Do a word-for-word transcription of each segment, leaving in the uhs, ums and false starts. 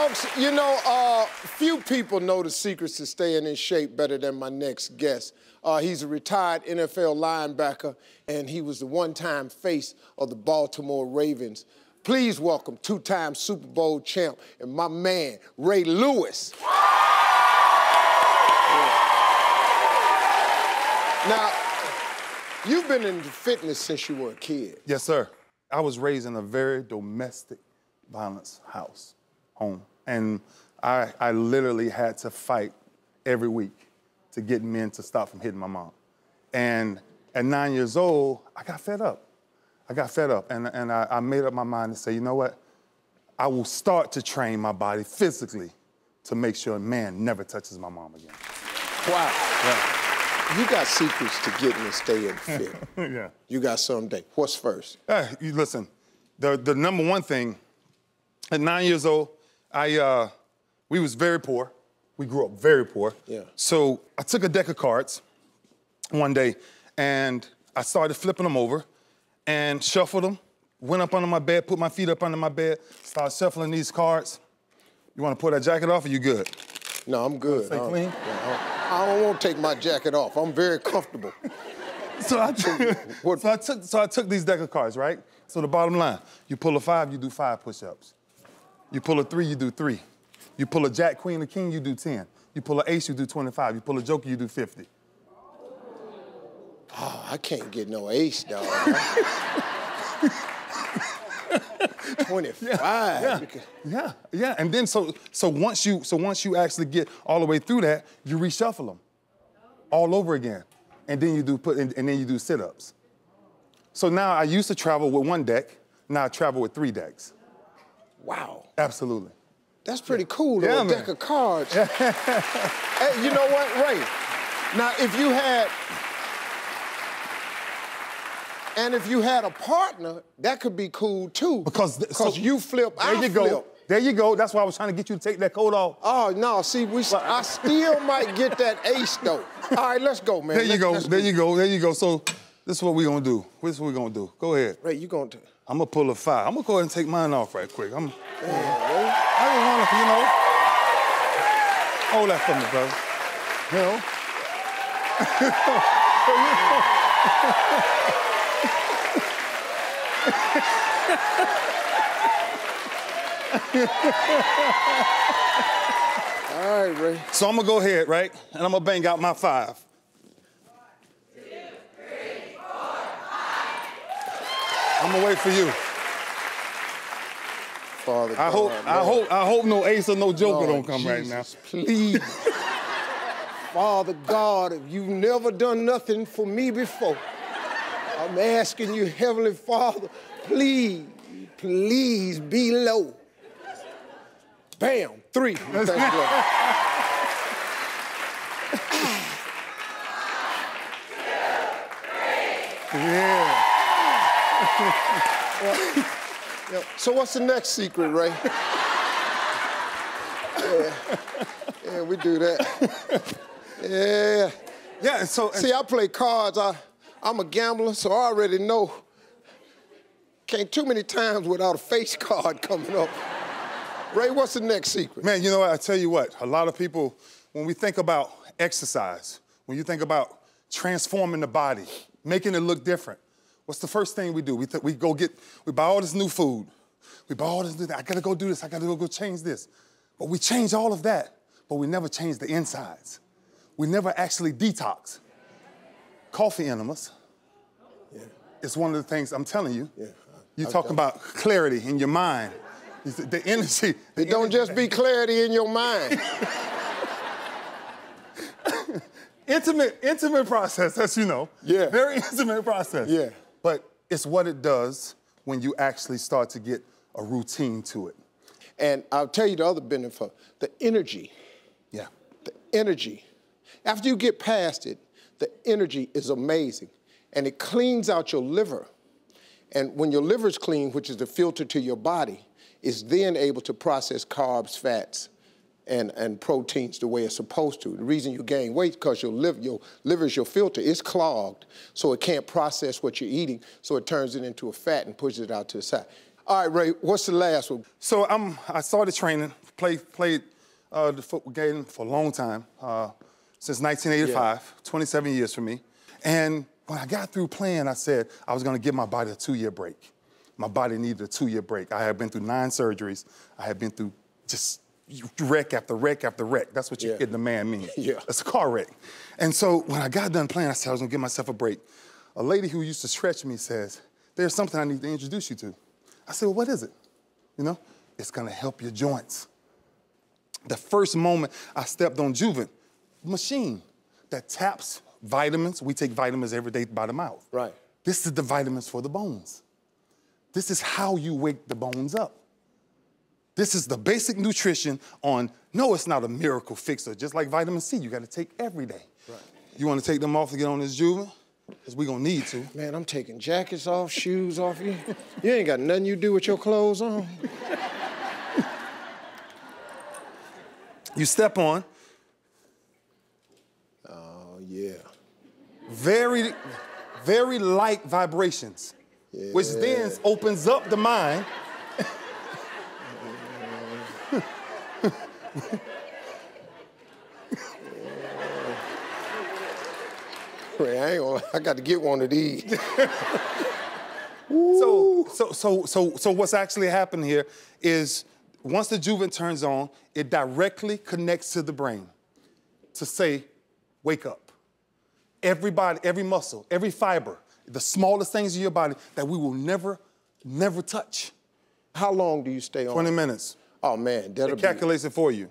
Folks, you know, uh, few people know the secrets to staying in shape better than my next guest. Uh, he's a retired N F L linebacker, and he was the one-time face of the Baltimore Ravens. Please welcome two-time Super Bowl champ and my man, Ray Lewis. Yeah. Now, you've been into fitness since you were a kid. Yes, sir. I was raised in a very domestic violence house, home. And I, I literally had to fight every week to get men to stop from hitting my mom. And at nine years old, I got fed up. I got fed up, and, and I, I made up my mind to say, you know what? I will start to train my body physically to make sure a man never touches my mom again. Wow. Yeah. You got secrets to getting and staying fit. Yeah. You got someday. What's first? Uh, you listen, the, the number one thing, at nine years old, I, uh, we was very poor. We grew up very poor. Yeah. So I took a deck of cards one day, and I started flipping them over and shuffled them, went up under my bed, put my feet up under my bed, started shuffling these cards. You want to pull that jacket off or you good? No, I'm good. Stay clean? Uh-huh. I don't want to take my jacket off. I'm very comfortable. so, I took, so, I took, so I took these deck of cards, right? So the bottom line, you pull a five, you do five push-ups. You pull a three, you do three. You pull a jack, queen, or king, you do ten. You pull an ace, you do twenty-five. You pull a joker, you do fifty. Oh, I can't get no ace, dog. twenty-five. Yeah, yeah, yeah, yeah. And then so so once you so once you actually get all the way through that, you reshuffle them all over again, and then you do put and, and then you do sit-ups. So now I used to travel with one deck. Now I travel with three decks. Wow. Absolutely. That's pretty cool. Yeah, a deck of cards. Hey, you know what, Ray? Now if you had. And if you had a partner, that could be cool too. Because so you flip, there I you flip. Go. There you go. That's why I was trying to get you to take that coat off. Oh no, see, we. Well, I still might get that ace though. All right, let's go, man. There let's, you go. There go. you go. There you go. So this is what we're gonna do. This is what we're gonna do. Go ahead. Ray, you gonna? I'm gonna pull a five. I'm gonna go ahead and take mine off right quick. I'm. Yeah, Ray. I didn't want to, you know. Hold that for me, brother. You know. All right, Ray. So I'm gonna go ahead, right? And I'm gonna bang out my five. One, two, three, four, five. I'm gonna wait for you. Father, I hope, Lord. I hope, I hope no ace or no joker Lord don't come Jesus, right now. Please. Father God, if you've never done nothing for me before. I'm asking you, Heavenly Father, please, please be low. Bam, three. Thank you. Yeah. Well, yeah. So what's the next secret, Ray? Yeah. Yeah, we do that. Yeah. Yeah, so... See, I play cards, I... I'm a gambler, so I already know. Came too many times without a face card coming up. Ray, what's the next secret? Man, you know what, I tell you what, a lot of people, when we think about exercise, when you think about transforming the body, making it look different, what's the first thing we do? We, th we go get, we buy all this new food. We buy all this new, I gotta go do this, I gotta go change this. But we change all of that, but we never change the insides. We never actually detox. Coffee enemas. Yeah. It's one of the things I'm telling you. Yeah. You're talking about clarity in your mind. The energy. The it energy. Don't just be clarity in your mind. intimate, intimate process, as you know. Yeah. Very intimate process. Yeah. But it's what it does when you actually start to get a routine to it. And I'll tell you the other benefit, the energy. Yeah. The energy. After you get past it, the energy is amazing, and it cleans out your liver. And when your liver's clean, which is the filter to your body, it's then able to process carbs, fats, and, and proteins the way it's supposed to. The reason you gain weight is because your liver, your liver's your filter. It's clogged, so it can't process what you're eating, so it turns it into a fat and pushes it out to the side. All right, Ray, what's the last one? So I'm, I started training, played, played uh, the football game for a long time, uh, since nineteen eighty-five, yeah. twenty-seven years for me. And when I got through playing, I said I was going to give my body a two-year break. My body needed a two-year break. I had been through nine surgeries. I had been through just wreck after wreck after wreck. That's what you yeah. kid the man means. Yeah. It's a car wreck. And so when I got done playing, I said I was going to give myself a break. A lady who used to stretch me says, there's something I need to introduce you to. I said, well, what is it? You know, it's going to help your joints. The first moment I stepped on Juvent, machine that taps vitamins. We take vitamins every day by the mouth. Right. This is the vitamins for the bones. This is how you wake the bones up. This is the basic nutrition on, no, it's not a miracle fixer. Just like vitamin C, you got to take every day. Right. You want to take them off to get on this Juvent? Because we're going to need to. Man, I'm taking jackets off, shoes off you. You ain't got nothing you do with your clothes on. You step on. Oh, yeah. Very, very light vibrations. Yeah. Which then opens up the mind. Yeah. Ray, I, ain't gonna, I got to get one of these. so, so, so, so, so what's actually happened here is once the Juvent turns on, it directly connects to the brain to say, wake up. Everybody, every muscle, every fiber, the smallest things in your body that we will never, never touch. How long do you stay on? twenty minutes. Oh, man, that'll be... It calculates it for you.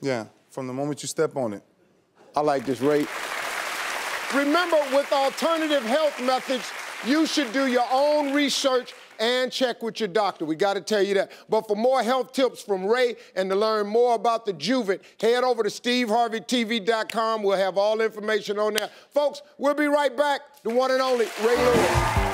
Yeah, from the moment you step on it. I like this, Ray. Remember, with alternative health methods, you should do your own research and check with your doctor. We got to tell you that. But for more health tips from Ray and to learn more about the Juvent, head over to steve harvey t v dot com. We'll have all information on there. Folks, we'll be right back. The one and only Ray Lewis.